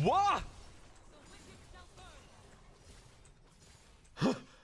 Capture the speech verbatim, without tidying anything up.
What?